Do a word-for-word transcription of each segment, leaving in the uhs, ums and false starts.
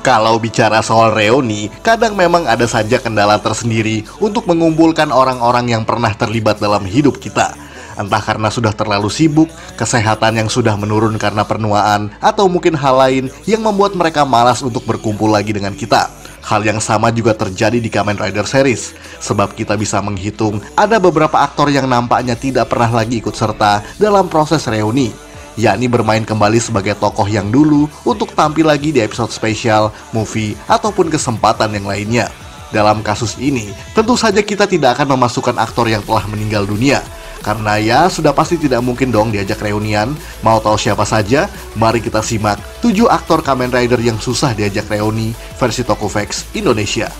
Kalau bicara soal reuni, kadang memang ada saja kendala tersendiri untuk mengumpulkan orang-orang yang pernah terlibat dalam hidup kita. Entah karena sudah terlalu sibuk, kesehatan yang sudah menurun karena penuaan, atau mungkin hal lain yang membuat mereka malas untuk berkumpul lagi dengan kita. Hal yang sama juga terjadi di Kamen Rider series, sebab kita bisa menghitung ada beberapa aktor yang nampaknya tidak pernah lagi ikut serta dalam proses reuni, yakni bermain kembali sebagai tokoh yang dulu untuk tampil lagi di episode spesial, movie, ataupun kesempatan yang lainnya. Dalam kasus ini, tentu saja kita tidak akan memasukkan aktor yang telah meninggal dunia, karena ya sudah pasti tidak mungkin dong diajak reunian. Mau tahu siapa saja? Mari kita simak tujuh aktor Kamen Rider yang susah diajak reuni versi Tokufacts Indonesia.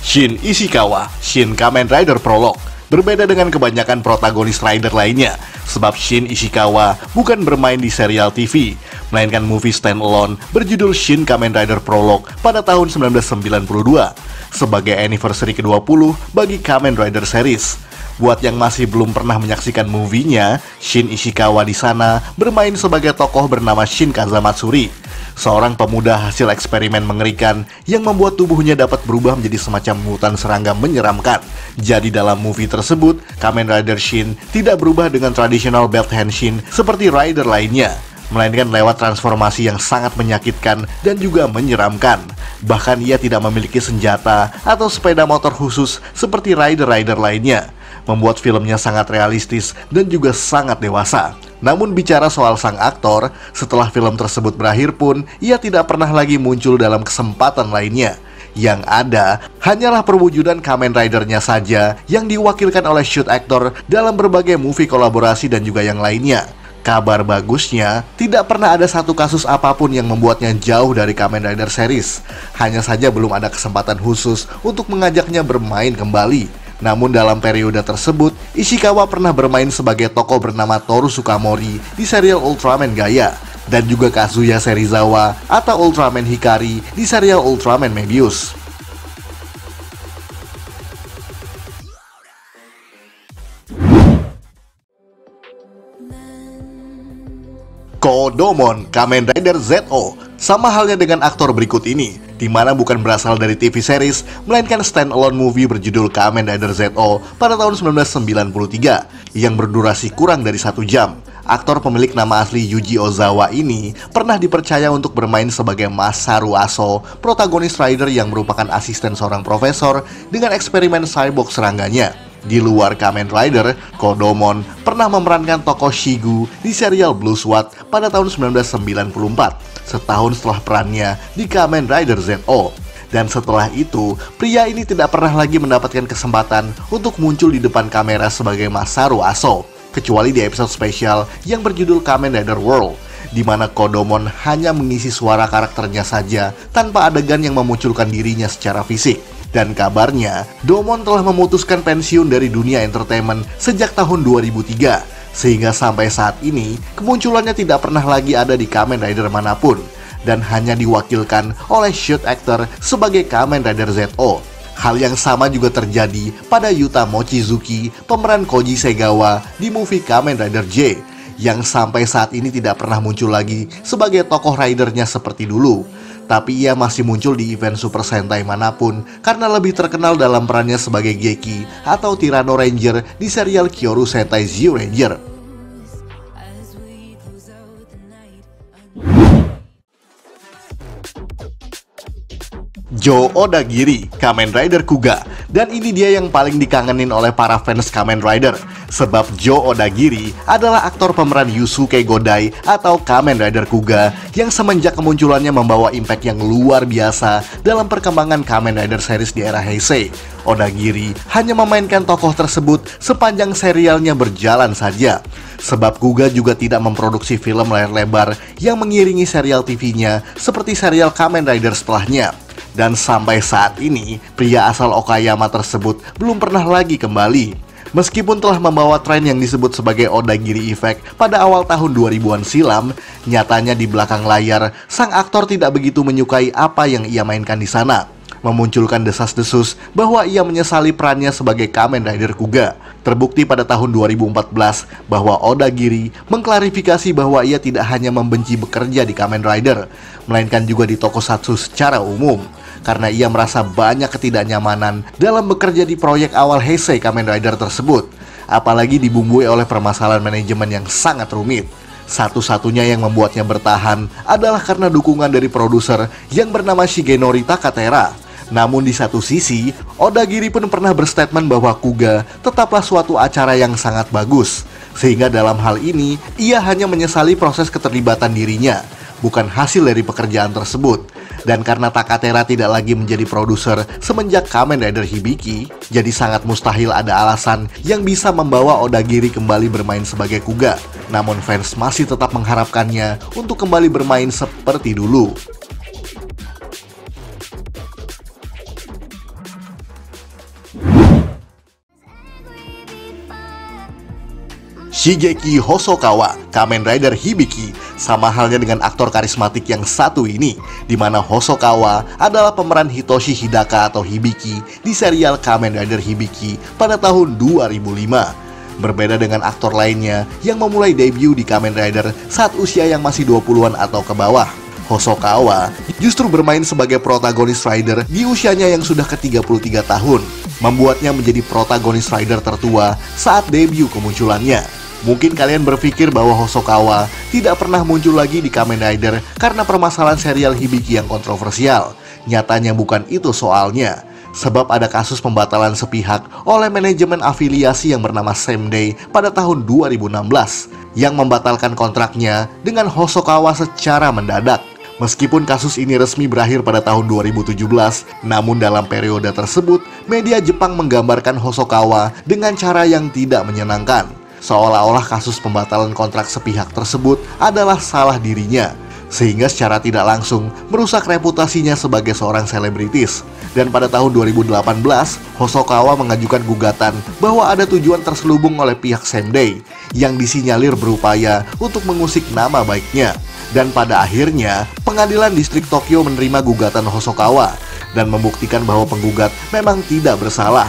Shin Ishikawa, Shin Kamen Rider Prolog, berbeda dengan kebanyakan protagonis rider lainnya, sebab Shin Ishikawa bukan bermain di serial T V, melainkan movie standalone berjudul Shin Kamen Rider Prolog pada tahun seribu sembilan ratus sembilan puluh dua, sebagai anniversary ke dua puluh bagi Kamen Rider series. Buat yang masih belum pernah menyaksikan movie-nya, Shin Ishikawa di sana bermain sebagai tokoh bernama Shin Kazamatsuri, seorang pemuda hasil eksperimen mengerikan yang membuat tubuhnya dapat berubah menjadi semacam mutan serangga menyeramkan. Jadi dalam movie tersebut, Kamen Rider Shin tidak berubah dengan traditional belt hand Shin seperti rider lainnya, melainkan lewat transformasi yang sangat menyakitkan dan juga menyeramkan. Bahkan ia tidak memiliki senjata atau sepeda motor khusus seperti rider-rider lainnya, membuat filmnya sangat realistis dan juga sangat dewasa. Namun bicara soal sang aktor, setelah film tersebut berakhir pun, ia tidak pernah lagi muncul dalam kesempatan lainnya. Yang ada, hanyalah perwujudan Kamen Rider-nya saja yang diwakilkan oleh shoot actor dalam berbagai movie kolaborasi dan juga yang lainnya. Kabar bagusnya, tidak pernah ada satu kasus apapun yang membuatnya jauh dari Kamen Rider series. Hanya saja belum ada kesempatan khusus untuk mengajaknya bermain kembali. Namun dalam periode tersebut, Ishikawa pernah bermain sebagai tokoh bernama Toru Sukamori di serial Ultraman Gaia, dan juga Kazuya Serizawa atau Ultraman Hikari di serial Ultraman Mebius. Kodomon, Kamen Rider Z O, sama halnya dengan aktor berikut ini, di mana bukan berasal dari T V series, melainkan standalone movie berjudul Kamen Rider Z O pada tahun seribu sembilan ratus sembilan puluh tiga, yang berdurasi kurang dari satu jam. Aktor pemilik nama asli Yuji Ozawa ini pernah dipercaya untuk bermain sebagai Masaru Aso, protagonis rider yang merupakan asisten seorang profesor dengan eksperimen cyborg serangganya. Di luar Kamen Rider, Kodomon pernah memerankan tokoh Shigu di serial Blue Swat pada tahun seribu sembilan ratus sembilan puluh empat, setahun setelah perannya di Kamen Rider Z O. Dan setelah itu, pria ini tidak pernah lagi mendapatkan kesempatan untuk muncul di depan kamera sebagai Masaru Aso, kecuali di episode spesial yang berjudul Kamen Rider World, di mana Kodomon hanya mengisi suara karakternya saja tanpa adegan yang memunculkan dirinya secara fisik. Dan kabarnya, Domon telah memutuskan pensiun dari dunia entertainment sejak tahun dua ribu tiga, sehingga sampai saat ini kemunculannya tidak pernah lagi ada di Kamen Rider manapun, dan hanya diwakilkan oleh shoot actor sebagai Kamen Rider Z O. Hal yang sama juga terjadi pada Yuta Mochizuki, pemeran Koji Segawa di movie Kamen Rider J, yang sampai saat ini tidak pernah muncul lagi sebagai tokoh ridernya seperti dulu. Tapi ia masih muncul di event Super Sentai manapun karena lebih terkenal dalam perannya sebagai Geki atau Tyranno Ranger di serial Kyoru Sentai Zio Ranger. Joe Odagiri, Kamen Rider Kuga. Dan ini dia yang paling dikangenin oleh para fans Kamen Rider, sebab Joe Odagiri adalah aktor pemeran Yusuke Godai atau Kamen Rider Kuga yang semenjak kemunculannya membawa impact yang luar biasa dalam perkembangan Kamen Rider series di era Heisei. Odagiri hanya memainkan tokoh tersebut sepanjang serialnya berjalan saja, sebab Kuga juga tidak memproduksi film layar lebar yang mengiringi serial T V-nya seperti serial Kamen Rider setelahnya. Dan sampai saat ini, pria asal Okayama tersebut belum pernah lagi kembali, meskipun telah membawa tren yang disebut sebagai Odagiri Effect pada awal tahun dua ribuan silam. Nyatanya di belakang layar, sang aktor tidak begitu menyukai apa yang ia mainkan di sana. memunculkan desas-desus bahwa ia menyesali perannya sebagai Kamen Rider Kuga. Terbukti pada tahun dua ribu empat belas bahwa Odagiri mengklarifikasi bahwa ia tidak hanya membenci bekerja di Kamen Rider, melainkan juga di Tokusatsu secara umum, karena ia merasa banyak ketidaknyamanan dalam bekerja di proyek awal Heisei Kamen Rider tersebut, apalagi dibumbui oleh permasalahan manajemen yang sangat rumit. Satu-satunya yang membuatnya bertahan adalah karena dukungan dari produser yang bernama Shigenori Takatera. Namun di satu sisi, Odagiri pun pernah berstatement bahwa Kuga tetaplah suatu acara yang sangat bagus, sehingga dalam hal ini ia hanya menyesali proses keterlibatan dirinya, bukan hasil dari pekerjaan tersebut. Dan karena Takatera tidak lagi menjadi produser semenjak Kamen Rider Hibiki, jadi sangat mustahil ada alasan yang bisa membawa Odagiri kembali bermain sebagai Kuga. Namun fans masih tetap mengharapkannya untuk kembali bermain seperti dulu. Shigeaki Hosokawa, Kamen Rider Hibiki, sama halnya dengan aktor karismatik yang satu ini, di mana Hosokawa adalah pemeran Hitoshi Hidaka atau Hibiki di serial Kamen Rider Hibiki pada tahun dua ribu lima. Berbeda dengan aktor lainnya yang memulai debut di Kamen Rider saat usia yang masih dua puluhan atau ke bawah, Hosokawa justru bermain sebagai protagonis rider di usianya yang sudah ke tiga puluh tiga tahun, membuatnya menjadi protagonis rider tertua saat debut kemunculannya. Mungkin kalian berpikir bahwa Hosokawa tidak pernah muncul lagi di Kamen Rider karena permasalahan serial Hibiki yang kontroversial. Nyatanya bukan itu soalnya. Sebab ada kasus pembatalan sepihak oleh manajemen afiliasi yang bernama Sendai pada tahun dua ribu enam belas yang membatalkan kontraknya dengan Hosokawa secara mendadak. Meskipun kasus ini resmi berakhir pada tahun dua ribu tujuh belas, namun dalam periode tersebut, media Jepang menggambarkan Hosokawa dengan cara yang tidak menyenangkan. Seolah-olah kasus pembatalan kontrak sepihak tersebut adalah salah dirinya, sehingga secara tidak langsung merusak reputasinya sebagai seorang selebritis. Dan pada tahun dua ribu delapan belas, Hosokawa mengajukan gugatan bahwa ada tujuan terselubung oleh pihak Sendai yang disinyalir berupaya untuk mengusik nama baiknya. Dan pada akhirnya, pengadilan distrik Tokyo menerima gugatan Hosokawa dan membuktikan bahwa penggugat memang tidak bersalah.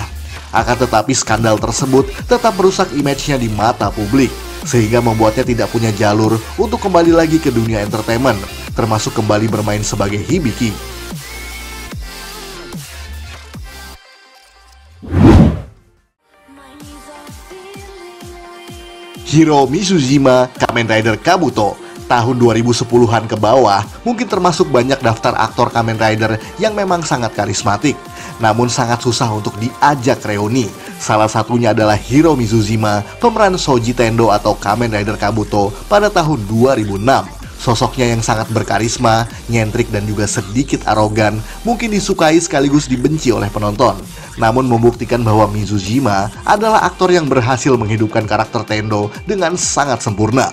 Akan tetapi skandal tersebut tetap merusak image-nya di mata publik, sehingga membuatnya tidak punya jalur untuk kembali lagi ke dunia entertainment, termasuk kembali bermain sebagai Hibiki. Hiro Mizushima, Kamen Rider Kabuto. Tahun dua ribu sepuluhan ke bawah mungkin termasuk banyak daftar aktor Kamen Rider yang memang sangat karismatik, namun sangat susah untuk diajak reuni. Salah satunya adalah Hiro Mizushima, pemeran Soji Tendo atau Kamen Rider Kabuto pada tahun dua ribu enam. Sosoknya yang sangat berkarisma, nyentrik dan juga sedikit arogan mungkin disukai sekaligus dibenci oleh penonton. Namun membuktikan bahwa Mizushima adalah aktor yang berhasil menghidupkan karakter Tendo dengan sangat sempurna.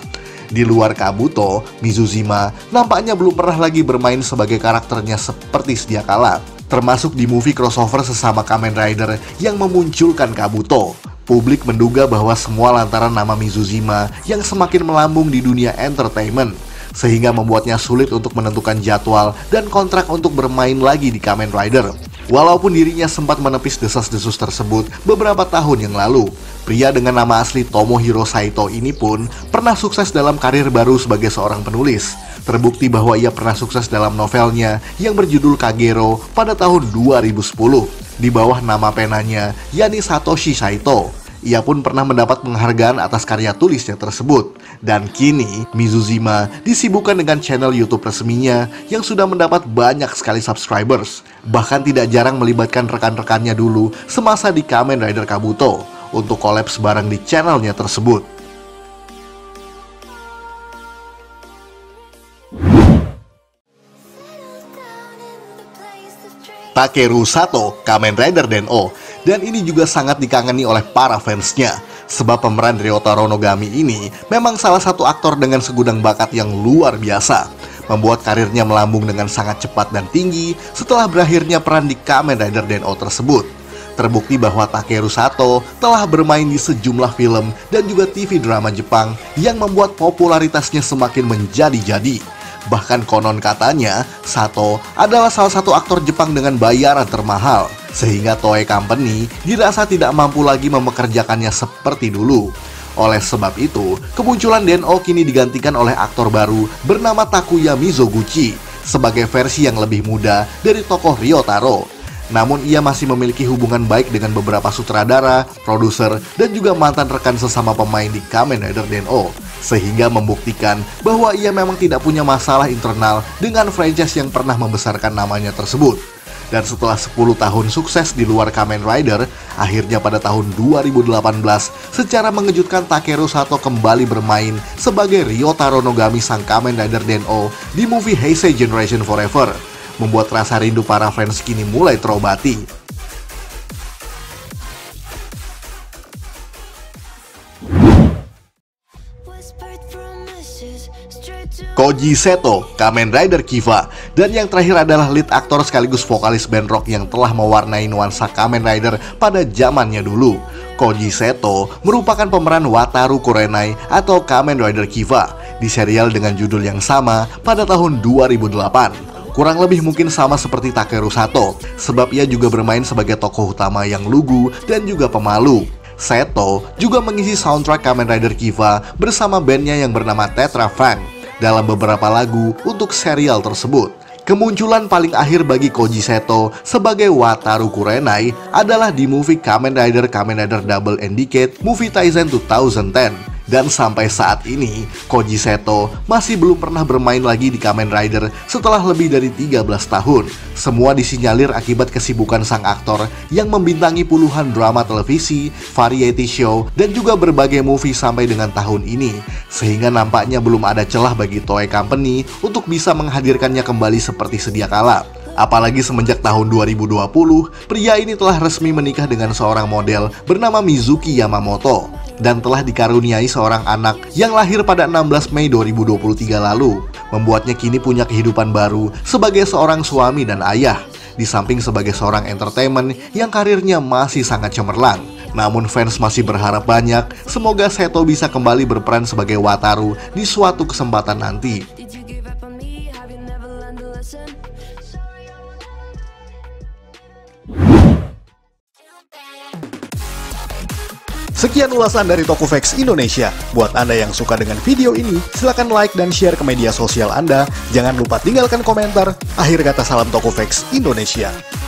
Di luar Kabuto, Mizushima nampaknya belum pernah lagi bermain sebagai karakternya seperti sedia kala, termasuk di movie crossover sesama Kamen Rider yang memunculkan Kabuto. Publik menduga bahwa semua lantaran nama Mizushima yang semakin melambung di dunia entertainment, sehingga membuatnya sulit untuk menentukan jadwal dan kontrak untuk bermain lagi di Kamen Rider. Walaupun dirinya sempat menepis desas-desus tersebut beberapa tahun yang lalu, pria dengan nama asli Tomohiro Saito ini pun pernah sukses dalam karir baru sebagai seorang penulis. Terbukti bahwa ia pernah sukses dalam novelnya yang berjudul Kagero pada tahun dua ribu sepuluh di bawah nama penanya yakni Satoshi Saito. Ia pun pernah mendapat penghargaan atas karya tulisnya tersebut. Dan kini, Mizushima disibukkan dengan channel YouTube resminya yang sudah mendapat banyak sekali subscribers. Bahkan tidak jarang melibatkan rekan-rekannya dulu semasa di Kamen Rider Kabuto untuk collabs bareng di channelnya tersebut. Takeru Sato, Kamen Rider Den-O. Dan ini juga sangat dikangeni oleh para fansnya, sebab pemeran Ryotaro Nogami ini memang salah satu aktor dengan segudang bakat yang luar biasa, membuat karirnya melambung dengan sangat cepat dan tinggi setelah berakhirnya peran di Kamen Rider Den-O tersebut. Terbukti bahwa Takeru Sato telah bermain di sejumlah film dan juga T V drama Jepang yang membuat popularitasnya semakin menjadi-jadi. Bahkan konon katanya, Sato adalah salah satu aktor Jepang dengan bayaran termahal, sehingga Toei Company dirasa tidak mampu lagi memekerjakannya seperti dulu. Oleh sebab itu, kemunculan Den-O kini digantikan oleh aktor baru bernama Takuya Mizoguchi, sebagai versi yang lebih muda dari tokoh Ryotaro. Namun ia masih memiliki hubungan baik dengan beberapa sutradara, produser, dan juga mantan rekan sesama pemain di Kamen Rider Den-O, sehingga membuktikan bahwa ia memang tidak punya masalah internal dengan franchise yang pernah membesarkan namanya tersebut. Dan setelah sepuluh tahun sukses di luar Kamen Rider, akhirnya pada tahun dua ribu delapan belas secara mengejutkan Takeru Sato kembali bermain sebagai Ryotaro Nogami sang Kamen Rider Den-O di movie Heisei Generation Forever, membuat rasa rindu para fans kini mulai terobati. Koji Seto, Kamen Rider Kiva, dan yang terakhir adalah lead aktor sekaligus vokalis band rock yang telah mewarnai nuansa Kamen Rider pada zamannya dulu. Koji Seto merupakan pemeran Wataru Kurenai atau Kamen Rider Kiva di serial dengan judul yang sama pada tahun dua ribu delapan. Kurang lebih mungkin sama seperti Takeru Sato, sebab ia juga bermain sebagai tokoh utama yang lugu dan juga pemalu. Seto juga mengisi soundtrack Kamen Rider Kiva bersama bandnya yang bernama Tetra Fang dalam beberapa lagu untuk serial tersebut. Kemunculan paling akhir bagi Koji Seto sebagai Wataru Kurenai adalah di movie Kamen Rider Kamen Rider Double Indicate Movie Taizen dua ribu sepuluh. Dan sampai saat ini, Koji Seto masih belum pernah bermain lagi di Kamen Rider setelah lebih dari tiga belas tahun. Semua disinyalir akibat kesibukan sang aktor yang membintangi puluhan drama televisi, variety show, dan juga berbagai movie sampai dengan tahun ini. Sehingga nampaknya belum ada celah bagi Toei Company untuk bisa menghadirkannya kembali seperti sedia kala. Apalagi semenjak tahun dua ribu dua puluh, pria ini telah resmi menikah dengan seorang model bernama Mizuki Yamamoto dan telah dikaruniai seorang anak yang lahir pada enam belas Mei dua ribu dua puluh tiga lalu, membuatnya kini punya kehidupan baru sebagai seorang suami dan ayah, di samping sebagai seorang entertainment yang karirnya masih sangat cemerlang. Namun fans masih berharap banyak, semoga Seto bisa kembali berperan sebagai Wataru di suatu kesempatan nanti. Sekian ulasan dari Tokufacts Indonesia. Buat Anda yang suka dengan video ini, silakan like dan share ke media sosial Anda. Jangan lupa tinggalkan komentar. Akhir kata, salam Tokufacts Indonesia.